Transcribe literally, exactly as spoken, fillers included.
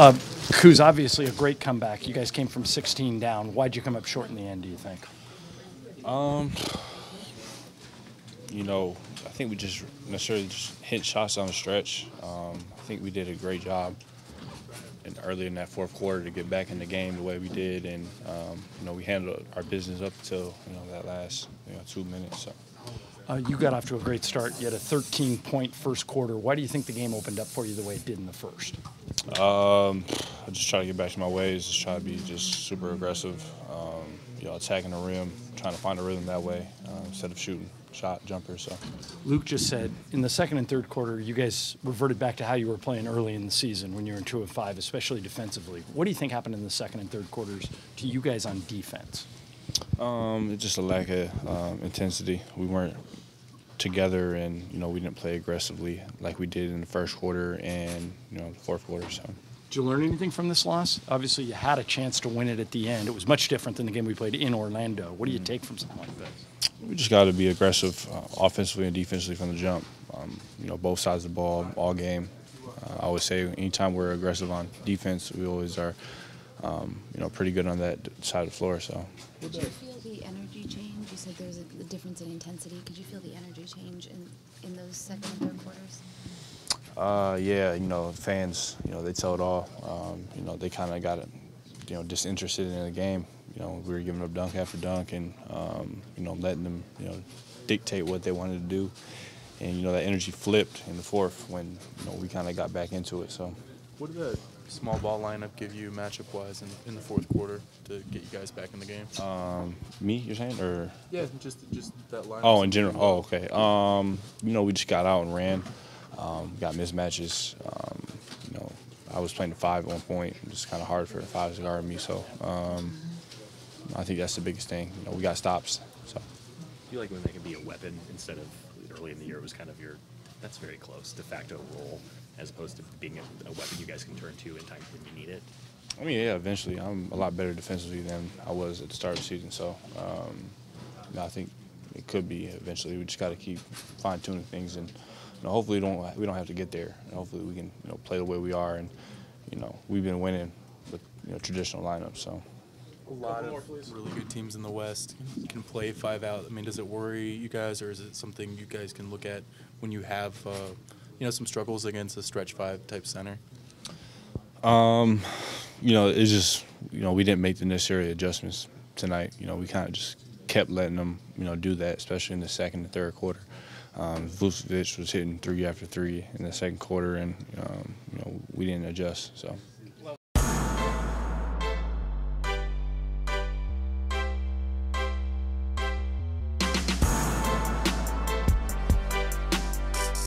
Uh, Kuz, obviously a great comeback. You guys came from sixteen down. Why'd you come up short in the end, do you think? Um, you know, I think we just necessarily just hit shots on the stretch. Um, I think we did a great job in early in that fourth quarter to get back in the game the way we did, and um, you know, we handled our business up until you know that last you know, two minutes. So. Uh, you got off to a great start. You had a thirteen point first quarter. Why do you think the game opened up for you the way it did in the first? Um, I just try to get back to my ways. Just try to be just super aggressive. Um, you know, attacking the rim, trying to find a rhythm that way uh, instead of shooting shot jumpers. So. Luke just said in the second and third quarter, you guys reverted back to how you were playing early in the season when you were in two and five, especially defensively. What do you think happened in the second and third quarters to you guys on defense? Um, it's just a lack of um, intensity. We weren't together, and you know, we didn't play aggressively like we did in the first quarter and you know the fourth quarter. So, did you learn anything from this loss? Obviously, you had a chance to win it at the end. It was much different than the game we played in Orlando. What do you mm-hmm. take from something like this? We just got to be aggressive, uh, offensively and defensively from the jump. Um, you know, both sides of the ball, all game. Uh, I always say, anytime we're aggressive on defense, we always are. Um, you know, pretty good on that side of the floor. So. Did you feel the energy change? You said there was a difference in intensity. Could you feel the energy change in, in those second and third quarters? Uh, yeah, you know, fans, you know, they tell it all. Um, you know, they kind of got, you know, disinterested in the game. You know, we were giving up dunk after dunk and, um, you know, letting them, you know, dictate what they wanted to do. And, you know, that energy flipped in the fourth when, you know, we kind of got back into it. So. What did the small ball lineup give you matchup-wise in, in the fourth quarter to get you guys back in the game? Um, me, you're saying, or yeah, just just that lineup. Oh, in general. Oh, okay. Um, you know, we just got out and ran. Um, got mismatches. Um, you know, I was playing the five at one point. It was kind of hard for the fives to guard me. So um, I think that's the biggest thing. You know, we got stops. So. Do you like when they can be a weapon instead of early in the year? It was kind of your. That's very close, de facto role, as opposed to being a, a weapon you guys can turn to in times when you need it? I mean, yeah, eventually. I'm a lot better defensively than I was at the start of the season, so um, no, I think it could be eventually. We just got to keep fine-tuning things, and you know, hopefully don't, we don't have to get there. And hopefully we can you know, play the way we are, and you know, we've been winning with you know, traditional lineups. So. A lot of really good teams in the West can play five out. I mean, does it worry you guys, or is it something you guys can look at when you have, uh, you know, some struggles against a stretch five type center? Um, you know, it's just, you know, we didn't make the necessary adjustments tonight. You know, we kind of just kept letting them, you know, do that, especially in the second and third quarter. Um, Vucevic was hitting three after three in the second quarter, and um, you know, we didn't adjust. So.